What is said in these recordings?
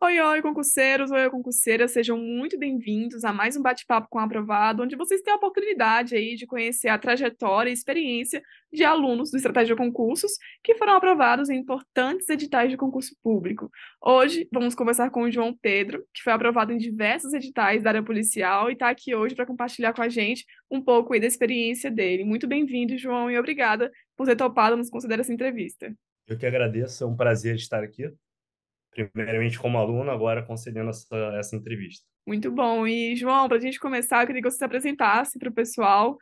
Oi, concurseiros! Oi, concurseiras! Sejam muito bem-vindos a mais um bate-papo com o aprovado, onde vocês têm a oportunidade aí de conhecer a trajetória e experiência de alunos do Estratégia Concursos que foram aprovados em importantes editais de concurso público. Hoje, vamos conversar com o João Pedro, que foi aprovado em diversos editais da área policial e está aqui hoje para compartilhar com a gente um pouco aí da experiência dele. Muito bem-vindo, João, e obrigada por ter topado nos conceder essa entrevista. Eu que agradeço, é um prazer estar aqui. Primeiramente como aluno, agora concedendo essa entrevista. Muito bom. E, João, para a gente começar, eu queria que você se apresentasse para o pessoal,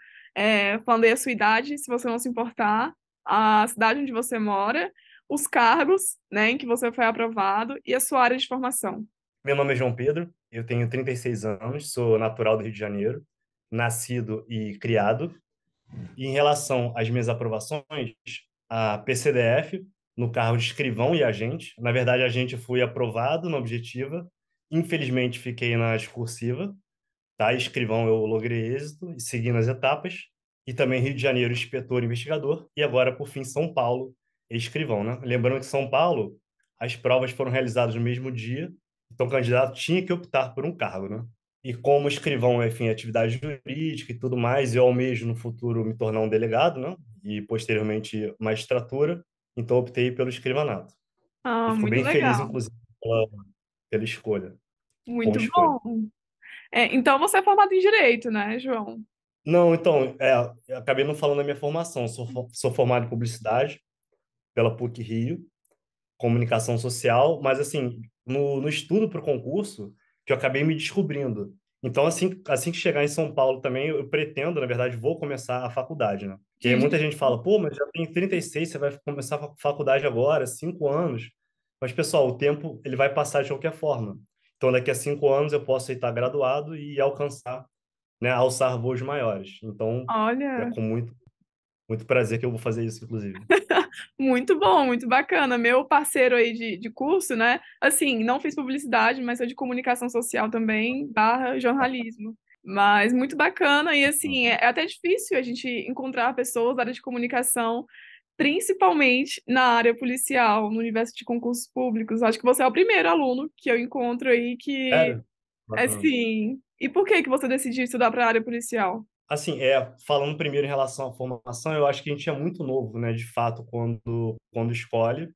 falando aí a sua idade, se você não se importar, a cidade onde você mora, os cargos, né, em que você foi aprovado e a sua área de formação. Meu nome é João Pedro, eu tenho 36 anos, sou natural do Rio de Janeiro, nascido e criado. E em relação às minhas aprovações, a PCDF, no cargo de escrivão e agente. Na verdade, agente fui aprovado na objetiva. Infelizmente, fiquei na discursiva. Tá? Escrivão eu logrei êxito e segui nas etapas. E também Rio de Janeiro, inspetor e investigador. E agora, por fim, São Paulo, escrivão. Né? Lembrando que São Paulo, as provas foram realizadas no mesmo dia. Então, o candidato tinha que optar por um cargo. Né? E como escrivão é, enfim, atividade jurídica e tudo mais, eu almejo no futuro me tornar um delegado, né? E posteriormente magistratura. Então, optei pelo escrivanato. Ah, muito legal. Fico bem feliz, inclusive, pela escolha. Muito bom. Então, você é formado em Direito, né, João? Não, então, eu acabei não falando da minha formação. Sou formado em Publicidade, pela PUC-Rio, Comunicação Social, mas, assim, no estudo para o concurso, que eu acabei me descobrindo. Então, assim que chegar em São Paulo também, eu pretendo, na verdade, vou começar a faculdade, né? Porque muita gente fala, pô, mas já tem 36, você vai começar a faculdade agora, 5 anos. Mas, pessoal, o tempo ele vai passar de qualquer forma. Então, daqui a 5 anos eu posso estar graduado e alçar voos maiores. Então, é com muito prazer que eu vou fazer isso, inclusive. Muito bom, muito bacana. Meu parceiro aí de curso, né? Assim, não fiz publicidade, mas sou de comunicação social também, / jornalismo. Mas muito bacana e, assim, é até difícil a gente encontrar pessoas da área de comunicação, principalmente na área policial, no universo de concursos públicos. Acho que você é o primeiro aluno que eu encontro aí que... Assim, e por que você decidiu estudar para a área policial? Assim, falando primeiro em relação à formação, eu acho que a gente é muito novo, né, de fato, quando escolhe.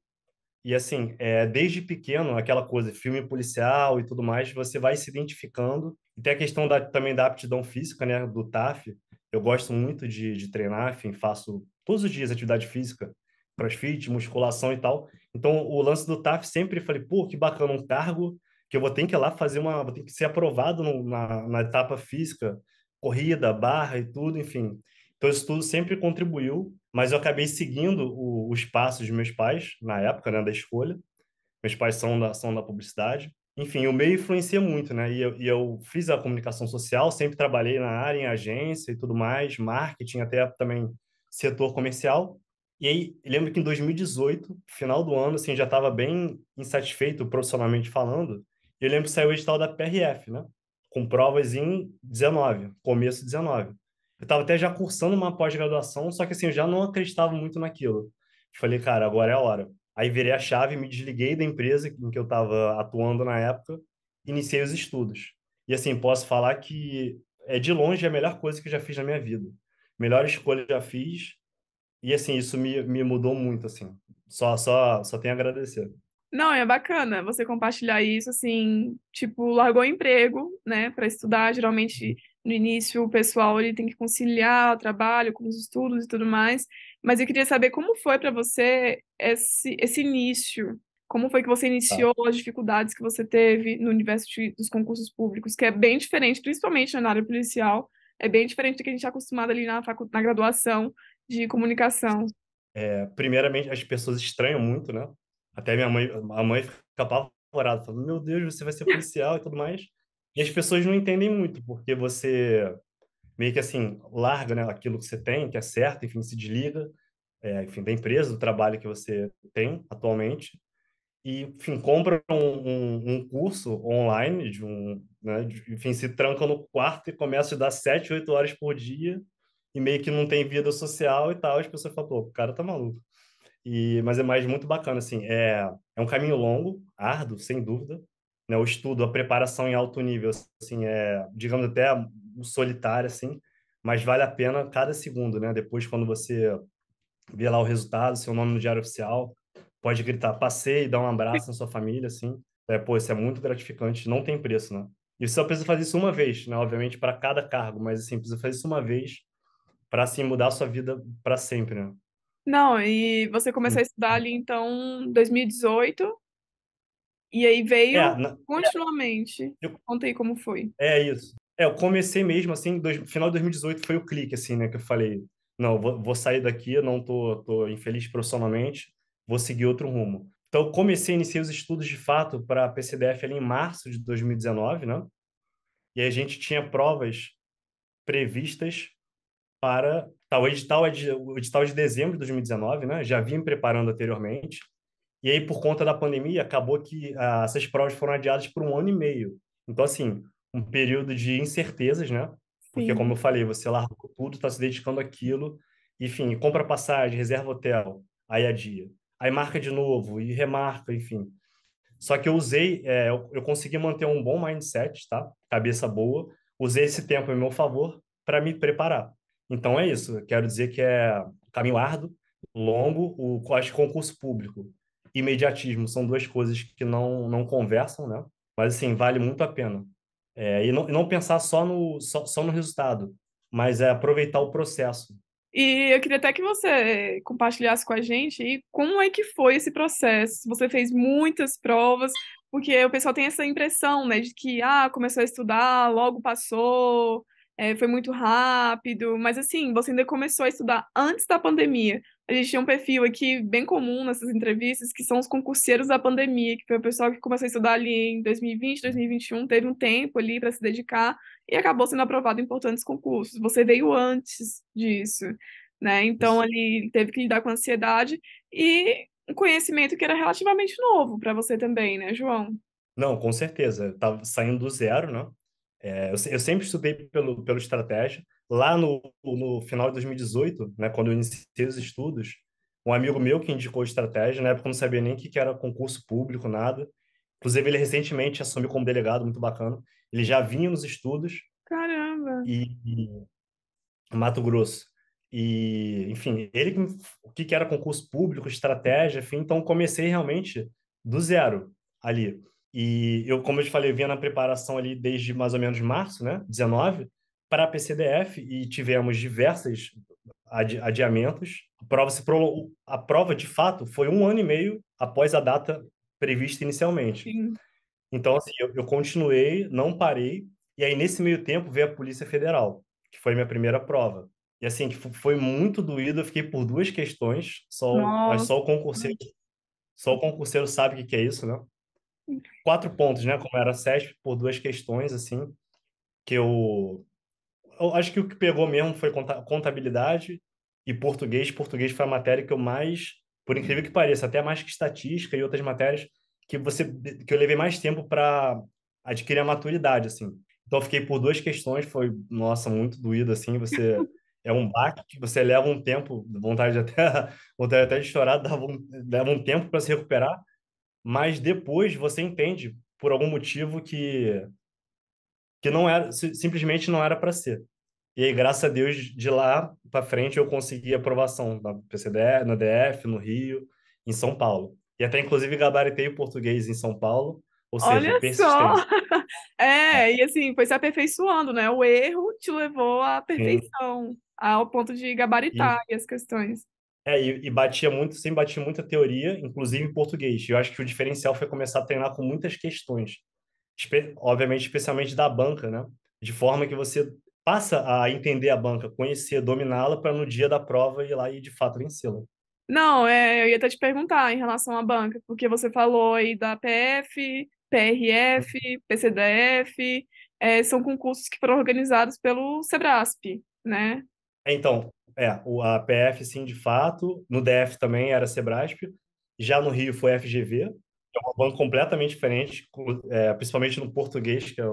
E, assim, desde pequeno, aquela coisa, filme policial e tudo mais, você vai se identificando. E tem a questão também da aptidão física, né, do TAF. Eu gosto muito de treinar, enfim, faço todos os dias atividade física, crossfit, musculação e tal. Então, o lance do TAF sempre falei, pô, que bacana, um cargo que eu vou ter que ir lá fazer vou ter que ser aprovado na etapa física, corrida, barra e tudo, enfim. Então, isso tudo sempre contribuiu, mas eu acabei seguindo os passos de meus pais, na época, né, da escolha. Meus pais são da publicidade. Enfim, o meio influencia muito, né? E eu fiz a comunicação social, sempre trabalhei na área, em agência e tudo mais, marketing, até também setor comercial. E aí, lembro que em 2018, final do ano, assim, já estava bem insatisfeito profissionalmente falando. Eu lembro que saiu o edital da PRF, né? Com provas em 19, começo de 19. Eu estava até já cursando uma pós-graduação, só que, assim, eu já não acreditava muito naquilo. Falei, cara, agora é a hora. Aí virei a chave, me desliguei da empresa em que eu estava atuando na época, iniciei os estudos. E, assim, posso falar que é de longe a melhor coisa que eu já fiz na minha vida. Melhor escolha que eu já fiz. E, assim, isso me mudou muito, assim. Só tenho a agradecer. Não, é bacana você compartilhar isso, assim, tipo, largou o emprego, né, para estudar. Geralmente, no início, o pessoal ele tem que conciliar o trabalho com os estudos e tudo mais, mas eu queria saber como foi para você esse início, como foi que você iniciou as dificuldades que você teve no universo dos concursos públicos, que é bem diferente, principalmente na área policial, é bem diferente do que a gente está acostumado ali na graduação de comunicação. Primeiramente, as pessoas estranham muito, né? Até a mãe fica apavorada, falando, meu Deus, você vai ser policial e tudo mais. E as pessoas não entendem muito, porque você meio que, assim, larga, né, aquilo que você tem, que é certo, enfim, se desliga, enfim, da empresa, do trabalho que você tem atualmente. E, enfim, compra um curso online, enfim, se tranca no quarto e começa a dar 7, 8 horas por dia e meio que não tem vida social e tal. As pessoas falam, pô, o cara tá maluco. Mas é mais muito bacana, assim, é um caminho longo, árduo, sem dúvida, né, o estudo, a preparação em alto nível, assim, é, digamos até solitária, assim, mas vale a pena cada segundo, né? Depois, quando você vê lá o resultado, seu nome no diário oficial, pode gritar, passei, dar um abraço na sua família, assim. É, pô, isso é muito gratificante, não tem preço, né? E você só precisa fazer isso uma vez, né? Obviamente, para cada cargo, mas, assim, precisa fazer isso uma vez para, assim, mudar a sua vida para sempre, né? Não, e você começou a estudar ali, então, em 2018... E aí veio continuamente. Eu contei como foi. É isso. É, eu comecei mesmo, assim, final de 2018 foi o clique, assim, né? Que eu falei, não, vou sair daqui, não tô infeliz profissionalmente, vou seguir outro rumo. Então, eu iniciei os estudos, de fato, para a PCDF ali em março de 2019, né? E aí a gente tinha provas previstas para... Tá, o edital é de dezembro de 2019, né? Já vinha me preparando anteriormente. E aí, por conta da pandemia, acabou que essas provas foram adiadas por 1 ano e meio. Então, assim, um período de incertezas, né? Porque, como eu falei, você largou tudo, está se dedicando àquilo. Enfim, compra passagem, reserva hotel, aí adia. Aí marca de novo e remarca, enfim. Só que eu usei, eu consegui manter um bom mindset, tá? Cabeça boa. Usei esse tempo em meu favor para me preparar. Então, é isso. Eu quero dizer que é caminho árduo, longo, acho que concurso público. Imediatismo, são duas coisas que não conversam, né? Mas, assim, vale muito a pena. É, e não pensar só no resultado, mas é aproveitar o processo. E eu queria até que você compartilhasse com a gente e como é que foi esse processo. Você fez muitas provas, porque o pessoal tem essa impressão, né? De que, começou a estudar, logo passou, foi muito rápido. Mas, assim, você ainda começou a estudar antes da pandemia. A gente tinha um perfil aqui bem comum nessas entrevistas, que são os concurseiros da pandemia, que foi o pessoal que começou a estudar ali em 2020, 2021, teve um tempo ali para se dedicar e acabou sendo aprovado em importantes concursos. Você veio antes disso, né? Então, ali teve que lidar com a ansiedade e um conhecimento que era relativamente novo para você também, né, João? Não, com certeza. Eu estava saindo do zero, né? Eu sempre estudei pelo estratégia. Lá no final de 2018, né, quando eu iniciei os estudos, um amigo meu que indicou estratégia, na época eu não sabia nem o que era concurso público, nada. Inclusive, ele recentemente assumiu como delegado, muito bacana. Ele já vinha nos estudos. Caramba! E Mato Grosso. E, enfim, ele o que era concurso público, estratégia, enfim. Então, comecei realmente do zero ali. E eu, como eu te falei, eu vinha na preparação ali desde mais ou menos março, né, 19, para a PCDF, e tivemos diversos adiamentos. A prova, de fato, foi 1 ano e meio após a data prevista inicialmente. Sim. Então, assim, eu continuei, não parei, e aí, nesse meio tempo, veio a Polícia Federal, que foi a minha primeira prova. E, assim, que foi muito doído, eu fiquei por 2 questões, mas só o concurseiro sabe o que é isso, né? 4 pontos, né? Como era a CESPE, por 2 questões, assim, que eu acho que o que pegou mesmo foi contabilidade e português. Português foi a matéria que eu mais, por incrível que pareça, até mais que estatística e outras matérias, que eu levei mais tempo para adquirir a maturidade, assim. Então, eu fiquei por 2 questões, foi, nossa, muito doído, assim, você... É um baque que você leva um tempo, vontade até de chorar, leva um tempo para se recuperar. Mas depois você entende, por algum motivo, que não era, simplesmente não era para ser. E aí, graças a Deus, de lá para frente, eu consegui aprovação na PCDF, na DF, no Rio, em São Paulo. E até, inclusive, gabaritei o português em São Paulo, ou seja, olha persistente. Só. E assim, foi se aperfeiçoando, né? O erro te levou à perfeição, ao ponto de gabaritar as questões. E sempre bati muita teoria, inclusive em português. Eu acho que o diferencial foi começar a treinar com muitas questões, obviamente, especialmente da banca, né? De forma que você passa a entender a banca, conhecer, dominá-la, para no dia da prova ir lá e, de fato, vencê-la. Não, eu ia até te perguntar em relação à banca, porque você falou aí da PF, PRF, PCDF, são concursos que foram organizados pelo Cebraspe, né? Então... a PF, sim, de fato. No DF também era Cebraspe. Já no Rio foi FGV, que é uma banca completamente diferente, principalmente no português. Que é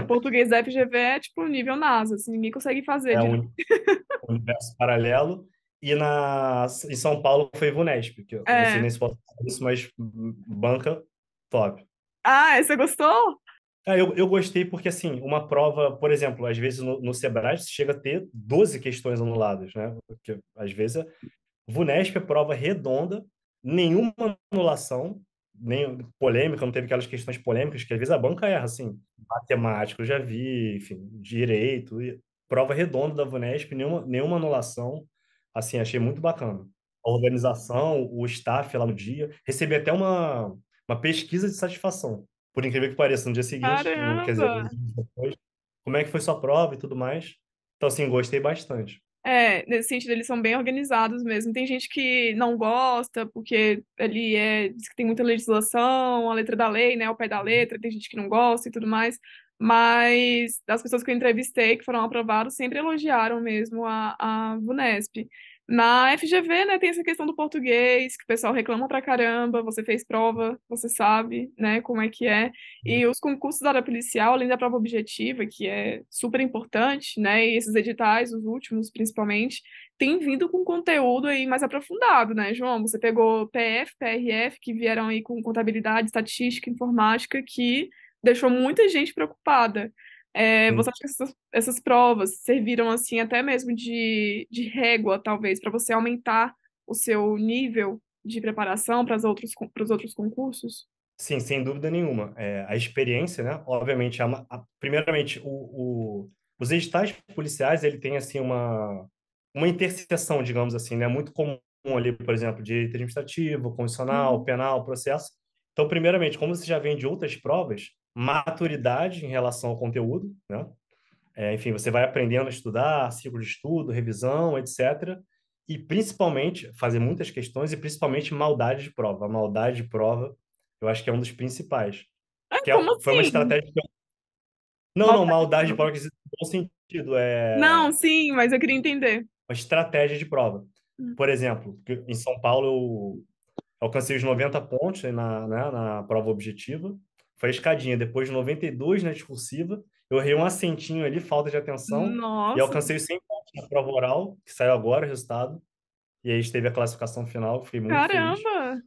o português da FGV é tipo nível NASA, assim, ninguém consegue fazer. É um universo paralelo. E em São Paulo foi Vunesp, que eu não sei nem se pode falar isso, mas banca top. Ah, você gostou? Ah, eu gostei porque, assim, uma prova, por exemplo, às vezes no Cebraspe chega a ter 12 questões anuladas, né? Porque, às vezes, Vunesp é prova redonda, nenhuma anulação, nem polêmica, não teve aquelas questões polêmicas que às vezes a banca erra, assim, matemática, eu já vi, enfim, direito, prova redonda da Vunesp, nenhuma anulação, assim, achei muito bacana. A organização, o staff lá no dia, recebi até uma pesquisa de satisfação. Por incrível que pareça, no dia seguinte, quer dizer, depois, como é que foi sua prova e tudo mais. Então, assim, gostei bastante. É, nesse sentido, eles são bem organizados mesmo. Tem gente que não gosta, porque ali diz que tem muita legislação, a letra da lei, né, o pé da letra, tem gente que não gosta e tudo mais. Mas das pessoas que eu entrevistei, que foram aprovadas, sempre elogiaram mesmo a Vunesp. Na FGV, né, tem essa questão do português, que o pessoal reclama pra caramba, você fez prova, você sabe, né, como é que é. E os concursos da área policial, além da prova objetiva, que é super importante, né, e esses editais, os últimos principalmente, tem vindo com conteúdo aí mais aprofundado, né, João? Você pegou PF, PRF, que vieram aí com contabilidade, estatística, informática, que deixou muita gente preocupada. Você acha que essas provas serviram assim até mesmo de régua, talvez, para você aumentar o seu nível de preparação para os outros concursos? Sim, sem dúvida nenhuma. A experiência, né? Obviamente, primeiramente, os editais policiais, ele tem assim, uma interseção, digamos assim, né? Muito comum ali, por exemplo, direito administrativo, constitucional, penal, processo. Então, primeiramente, como você já vem de outras provas, maturidade em relação ao conteúdo, né? Enfim, você vai aprendendo a estudar, ciclo de estudo, revisão, etc. E, principalmente, fazer muitas questões e, principalmente, maldade de prova. A maldade de prova, eu acho que é um dos principais. Foi uma estratégia que eu... Não, maldade de prova, que existe no bom sentido. Não, sim, mas eu queria entender. Uma estratégia de prova. Por exemplo, em São Paulo, eu alcancei os 90 pontos na prova objetiva. Foi a escadinha. Depois de 92 na discursiva, eu errei um acentinho ali, falta de atenção. Nossa. E alcancei os 100 pontos na prova oral, que saiu agora o resultado. E aí teve a classificação final, fiquei muito feliz. Caramba!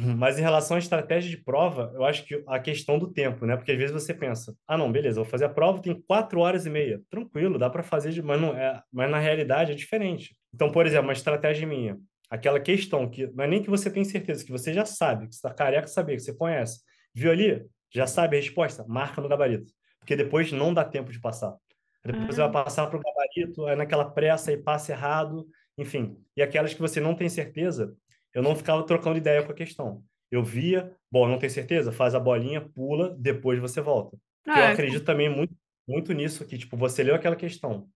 Mas em relação à estratégia de prova, eu acho que a questão do tempo, né? Porque às vezes você pensa, ah, não, beleza, vou fazer a prova, tem 4 horas e meia. Tranquilo, dá para fazer, mas na realidade é diferente. Então, por exemplo, uma estratégia minha, aquela questão que não é nem que você tem certeza, que você já sabe, que você está careca de saber, que você conhece. Viu ali? Já sabe a resposta? Marca no gabarito. Porque depois não dá tempo de passar. Depois você vai passar para o gabarito, aí naquela pressa, aí passa errado, enfim. E aquelas que você não tem certeza, eu não ficava trocando ideia com a questão. Eu via, não tem certeza? Faz a bolinha, pula, depois você volta. Porque eu acredito também muito, muito nisso, que tipo, você leu aquela questão,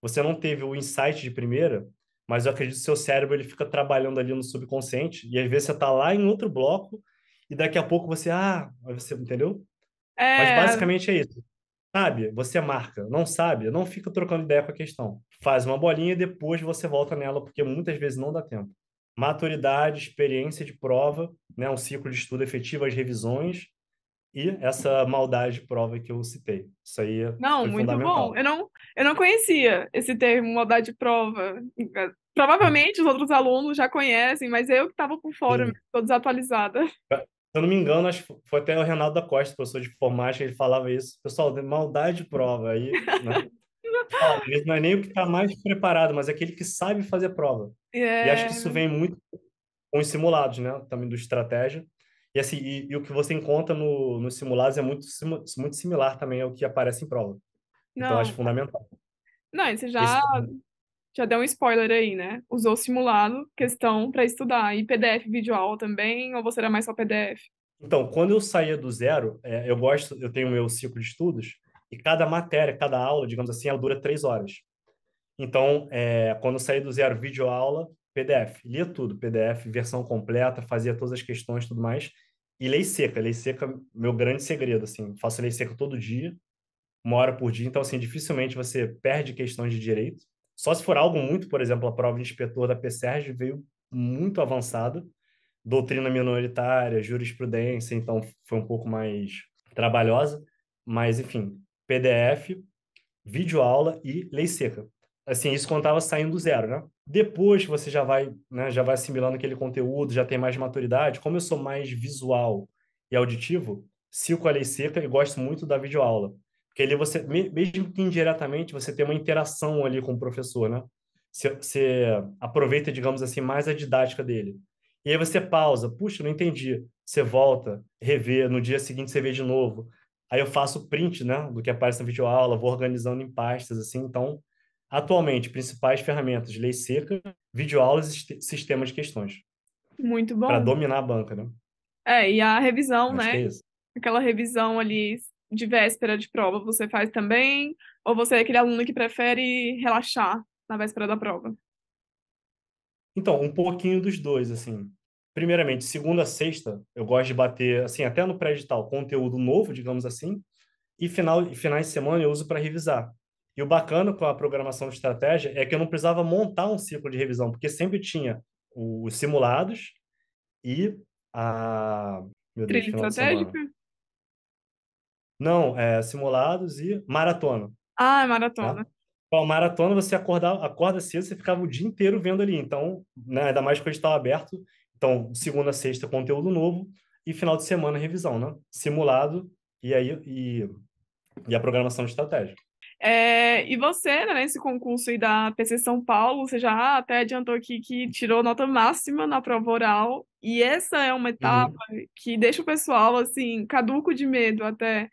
você não teve o insight de primeira, mas eu acredito que o seu cérebro ele fica trabalhando ali no subconsciente, e às vezes você está lá em outro bloco, e daqui a pouco você entendeu? Mas basicamente é isso. Sabe? Você marca. Não sabe? Não fica trocando ideia com a questão. Faz uma bolinha e depois você volta nela, porque muitas vezes não dá tempo. Maturidade, experiência de prova, né? Um ciclo de estudo efetivo, as revisões e essa maldade de prova que eu citei. Isso aí é fundamental. Não, muito bom. Eu não conhecia esse termo, maldade de prova. Provavelmente os outros alunos já conhecem, mas eu que estava por fora, estou desatualizada. Se eu não me engano, acho que foi até o Renato da Costa, professor de informática, ele falava isso. Pessoal, maldade de prova. Aí, né? Não é nem o que está mais preparado, mas é aquele que sabe fazer a prova. E acho que isso vem muito com os simulados, né? Também do estratégia. E, assim, e o que você encontra nos simulados é muito similar também ao que aparece em prova. Não. Então, acho fundamental. Não, você já deu um spoiler aí, né? Usou simulado, questão para estudar. E PDF, vídeo aula também? Ou você era mais só PDF? Então, quando eu saía do zero, eu tenho o meu ciclo de estudos, e cada matéria, cada aula, digamos assim, ela dura 3 horas. Então, quando eu saí do zero, vídeo aula, PDF. Lia tudo, PDF, versão completa, fazia todas as questões e tudo mais. E lei seca. Lei seca, meu grande segredo, assim. Faço lei seca todo dia, 1 hora por dia. Então, assim, dificilmente você perde questões de direito. Só se for algo muito, por exemplo, a prova de inspetor da PCERJ veio muito avançada, doutrina minoritária, jurisprudência, então foi um pouco mais trabalhosa, mas, enfim, PDF, videoaula e lei seca. Assim, isso quando estava saindo do zero, né? Depois que você já vai assimilando aquele conteúdo, já tem mais maturidade, como eu sou mais visual e auditivo, Silco a Lei Seca e gosto muito da videoaula. Porque ali você, mesmo que indiretamente, você tem uma interação ali com o professor, né? Você aproveita, digamos assim, mais a didática dele. E aí você pausa, puxa, não entendi. Você volta, revê, no dia seguinte você vê de novo. Aí eu faço print, né, do que aparece na videoaula, vou organizando em pastas, assim. Então, atualmente, principais ferramentas, Lei Seca, videoaulas e sistema de questões. Muito bom. Para dominar a banca, né? É, e a revisão, né? Acho que é isso. Aquela revisão ali de véspera de prova, você faz também? Ou você é aquele aluno que prefere relaxar na véspera da prova? Então, um pouquinho dos dois, assim. Primeiramente, segunda a sexta, eu gosto de bater, assim, até no pré-edital, conteúdo novo, digamos assim, e finais de semana eu uso para revisar. E o bacana com a programação de estratégia é que eu não precisava montar um ciclo de revisão, porque sempre tinha os simulados e a... Meu Deus, trilha estratégica? Não, simulados e maratona. Ah, maratona. Tá? Então, maratona, você acorda cedo, você ficava o dia inteiro vendo ali. Então, né, ainda mais que eu estava aberto. Então, segunda, sexta, conteúdo novo. E final de semana, revisão, né? Simulado e a programação de estratégia. E você, né, nesse concurso aí da PC São Paulo, você já até adiantou aqui que tirou nota máxima na prova oral, e essa é uma etapa que deixa o pessoal, assim, caduco de medo até,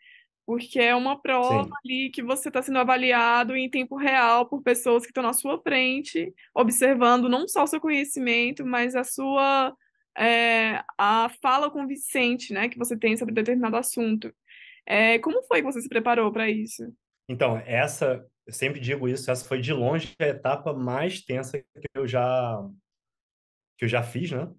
porque é uma prova ali que você está sendo avaliado em tempo real por pessoas que estão na sua frente, observando não só o seu conhecimento, mas a sua a fala convincente, né, que você tem sobre determinado assunto. Como foi que você se preparou para isso? Então, essa, eu sempre digo isso, essa foi de longe a etapa mais tensa que eu já fiz, né?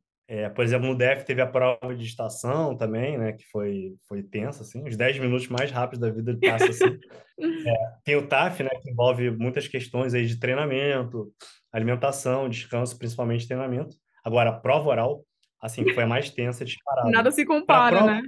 Por exemplo, no DF teve a prova de estação também, né? Que foi tensa, assim. Os 10 minutos mais rápidos da vida passa, assim. Tem o TAF, né? Que envolve muitas questões aí de treinamento, alimentação, descanso, principalmente treinamento. Agora, a prova oral, assim, foi a mais tensa, disparada. Nada se compara, né?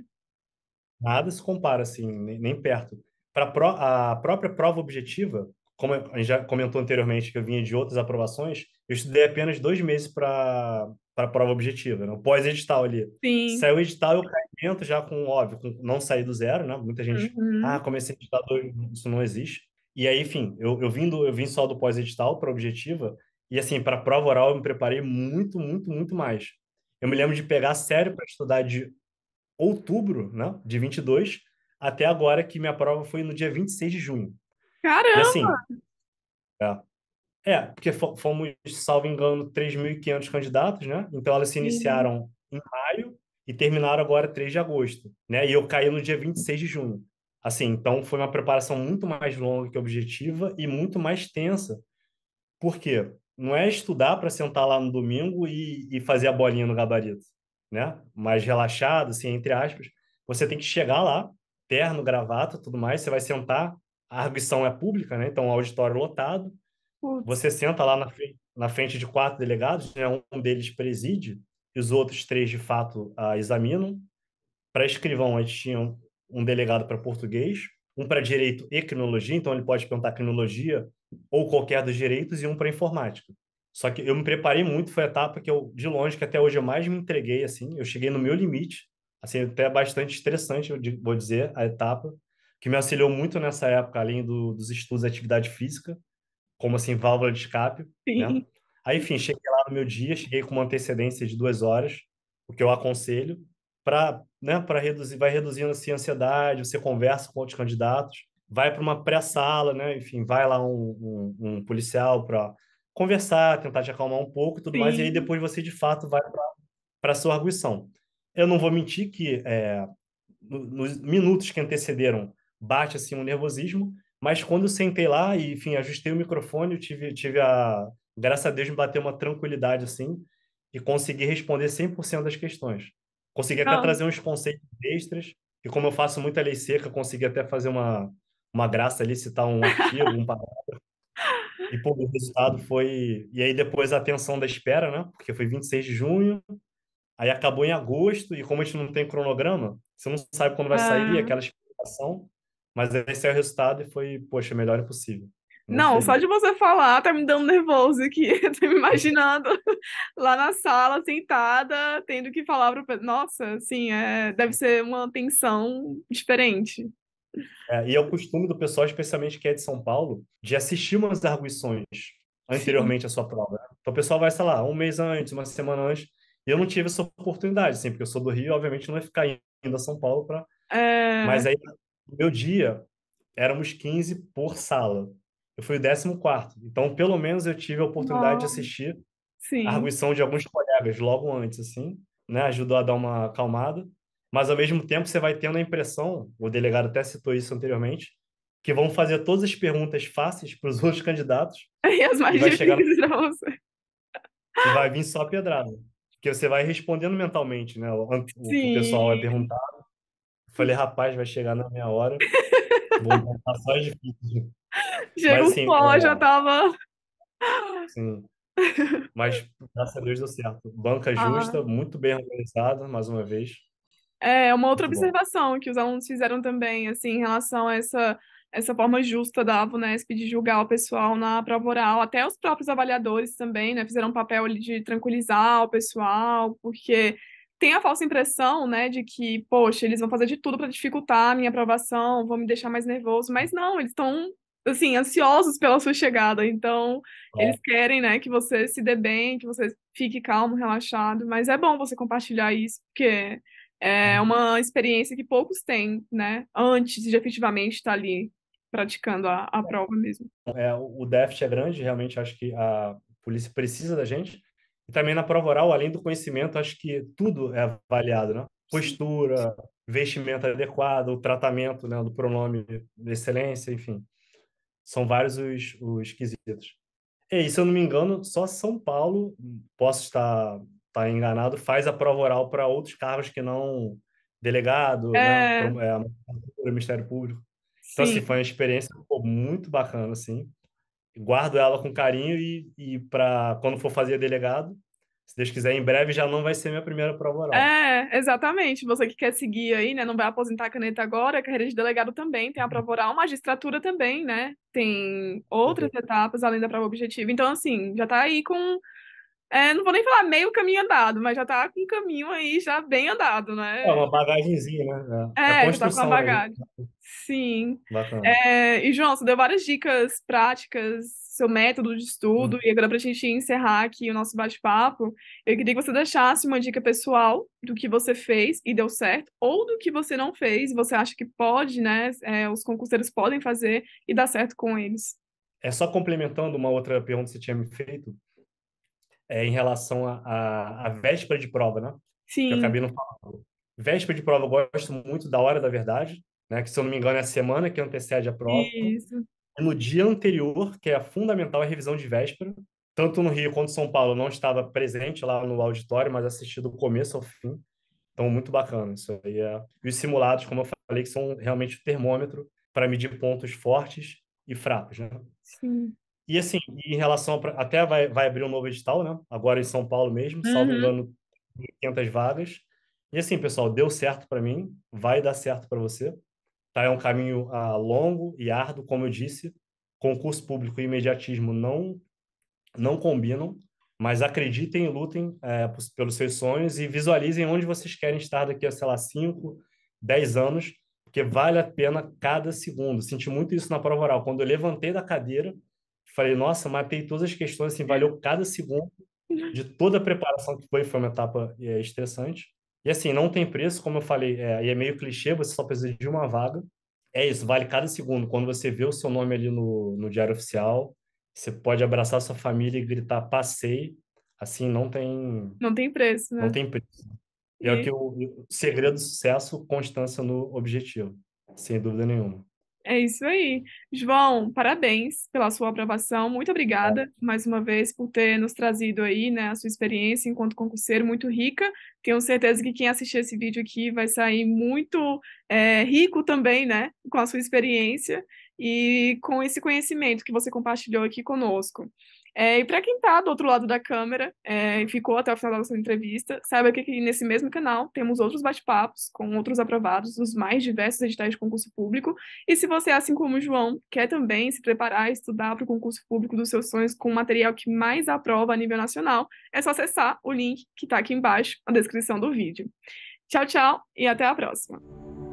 Nada se compara, assim, nem perto. Para a própria prova objetiva, como a gente já comentou anteriormente, que eu vinha de outras aprovações, eu estudei apenas 2 meses para a prova objetiva, né? Pós-edital ali. Sim. Saiu o edital, eu caimento já com, óbvio, com não sair do zero, né? Muita gente, comecei a editar 2, isso não existe. E aí, enfim, eu vim só do pós-edital para a objetiva, e assim, para a prova oral eu me preparei muito, muito, muito mais. Eu me lembro de pegar sério para estudar de outubro, né? De 22, até agora, que minha prova foi no dia 26 de junho. Caramba! E assim, porque fomos, salvo engano, 3.500 candidatos, né? Então, elas se iniciaram em maio e terminaram agora 3 de agosto, né? E eu caí no dia 26 de junho. Assim, então, foi uma preparação muito mais longa que objetiva e muito mais tensa. Por quê? Não é estudar para sentar lá no domingo e fazer a bolinha no gabarito, né? Mais relaxado, assim, entre aspas. Você tem que chegar lá, terno, gravata, tudo mais, você vai sentar, a arguição é pública, né? Então, o auditório lotado, você senta lá na frente de 4 delegados, né? Um deles preside, e os outros 3, de fato, examinam. Para escrivão, a gente tinha um delegado para português, um para direito e criminologia, então ele pode perguntar criminologia ou qualquer dos direitos, e um para informática. Só que eu me preparei muito, foi a etapa que eu, de longe, que até hoje eu mais me entreguei, assim, eu cheguei no meu limite, assim, até bastante estressante, eu vou dizer, a etapa, que me auxiliou muito nessa época, além dos estudos de atividade física, como, assim, válvula de escape, né? Aí, enfim, cheguei lá no meu dia, cheguei com uma antecedência de 2 horas, o que eu aconselho, para, né, reduzir, vai reduzindo, assim, a ansiedade, você conversa com outros candidatos, vai para uma pré-sala, né, enfim, vai lá um policial para conversar, tentar te acalmar um pouco e tudo mais, e aí depois você, de fato, vai para a sua arguição. Eu não vou mentir que nos minutos que antecederam bate assim um nervosismo, mas quando eu sentei lá e, enfim, ajustei o microfone, eu tive a... Graças a Deus me bateu uma tranquilidade assim e consegui responder 100% das questões. Consegui até trazer uns conceitos extras e, como eu faço muita lei seca, consegui até fazer uma graça ali, citar um artigo, um parágrafo. E, pô, o resultado foi... E aí depois a tensão da espera, né? Porque foi 26 de junho, aí acabou em agosto, e como a gente não tem cronograma, você não sabe quando vai sair aquela explicação, mas aí saiu o resultado e foi, poxa, melhor impossível. Não, só de você falar, tá me dando nervoso aqui, tô me imaginando lá na sala, sentada, tendo que falar para o pessoal. Nossa, assim, deve ser uma tensão diferente. E é o costume do pessoal, especialmente que é de São Paulo, de assistir umas arguições anteriormente à sua prova. Então o pessoal vai, sei lá, um mês antes, uma semana antes, e eu não tive essa oportunidade, assim, porque eu sou do Rio, obviamente não ia ficar indo a São Paulo para... Mas aí, no meu dia, éramos 15 por sala. Eu fui o 14º. Então, pelo menos, eu tive a oportunidade de assistir a arguição de alguns colegas logo antes, assim, né? Ajudou a dar uma acalmada. Mas, ao mesmo tempo, você vai tendo a impressão, o delegado até citou isso anteriormente, que vão fazer todas as perguntas fáceis para os outros candidatos. E as mais difíceis para você. E vai vir só a pedrada. Porque você vai respondendo mentalmente, né? O que o pessoal vai perguntar. Eu falei, rapaz, vai chegar na minha hora. Vou perguntar só as difíceis. Chega o pó, já tava... Sim. Mas, graças a Deus, deu certo. Banca justa, muito bem organizada, mais uma vez. Uma outra muito observação bom. Que os alunos fizeram também, assim, em relação a essa forma justa da Vunesp de julgar o pessoal na prova oral. Até os próprios avaliadores também, né, fizeram um papel de tranquilizar o pessoal, porque... Tem a falsa impressão, né, de que, poxa, eles vão fazer de tudo para dificultar a minha aprovação, vão me deixar mais nervoso, mas não, eles estão, assim, ansiosos pela sua chegada, então eles querem, né, que você se dê bem, que você fique calmo, relaxado, mas é bom você compartilhar isso, porque é uma experiência que poucos têm, né, antes de efetivamente estar ali praticando a prova mesmo. O déficit é grande, realmente, acho que a polícia precisa da gente. E também na prova oral, além do conhecimento, acho que tudo é avaliado, né? Postura, vestimento adequado, o tratamento, né, do pronome de excelência, enfim. São vários os quesitos. E se eu não me engano, só São Paulo, posso estar enganado, faz a prova oral para outros cargos que não delegado, né? Ministério Público. Sim. Então, assim, foi uma experiência muito bacana, assim. Guardo ela com carinho e para quando for fazer delegado, se Deus quiser, em breve já não vai ser minha primeira prova oral. Exatamente. Você que quer seguir aí, né, não vai aposentar a caneta agora, a carreira de delegado também tem a prova oral, magistratura também, né? Tem outras etapas além da prova objetiva. Então, assim, já tá aí com... não vou nem falar meio caminho andado, mas já tá com um caminho aí já bem andado, né? É uma bagagenzinha, né? Já tá com uma bagagem. Aí. Sim. Bacana. E, João, você deu várias dicas práticas, seu método de estudo, e agora pra gente encerrar aqui o nosso bate-papo, eu queria que você deixasse uma dica pessoal do que você fez e deu certo, ou do que você não fez, você acha que pode, né? Os concurseiros podem fazer e dar certo com eles. Só complementando uma outra pergunta que você tinha me feito, em relação à véspera de prova, né? Sim. Que eu acabei não falando. Véspera de prova, eu gosto muito da hora da verdade, né? Que, se eu não me engano, é a semana que antecede a prova. Isso. E no dia anterior, que é fundamental, a revisão de véspera. Tanto no Rio quanto em São Paulo, eu não estava presente lá no auditório, mas assisti do começo ao fim. Então, muito bacana isso aí. E os simulados, como eu falei, que são realmente o termômetro para medir pontos fortes e fracos, né? Sim. E, assim, em relação até vai abrir um novo edital, né? Agora em São Paulo mesmo, salvo engano, 500 vagas. E, assim, pessoal, deu certo para mim, vai dar certo para você. Tá? É um caminho longo e árduo, como eu disse. Concurso público e imediatismo não combinam, mas acreditem e lutem pelos seus sonhos e visualizem onde vocês querem estar daqui a, sei lá, 5, 10 anos, porque vale a pena cada segundo. Senti muito isso na prova oral. Quando eu levantei da cadeira, falei, nossa, matei todas as questões, assim, valeu cada segundo de toda a preparação que foi uma etapa estressante. E, assim, não tem preço, como eu falei, e é meio clichê, você só precisa de uma vaga. É isso, vale cada segundo. Quando você vê o seu nome ali no Diário Oficial, você pode abraçar a sua família e gritar, passei. Assim, não tem... Não tem preço, né? Não tem preço. E é o que o segredo do sucesso, constância no objetivo, sem dúvida nenhuma. É isso aí. João, parabéns pela sua aprovação. Muito obrigada mais uma vez por ter nos trazido aí, né, a sua experiência enquanto concurseiro muito rica. Tenho certeza que quem assistir esse vídeo aqui vai sair muito rico também, né, com a sua experiência e com esse conhecimento que você compartilhou aqui conosco. E para quem está do outro lado da câmera e ficou até o final da nossa entrevista, saiba que nesse mesmo canal temos outros bate-papos com outros aprovados dos mais diversos editais de concurso público. E se você, assim como o João, quer também se preparar e estudar para o concurso público dos seus sonhos com o material que mais aprova a nível nacional, é só acessar o link que está aqui embaixo na descrição do vídeo. Tchau, tchau e até a próxima!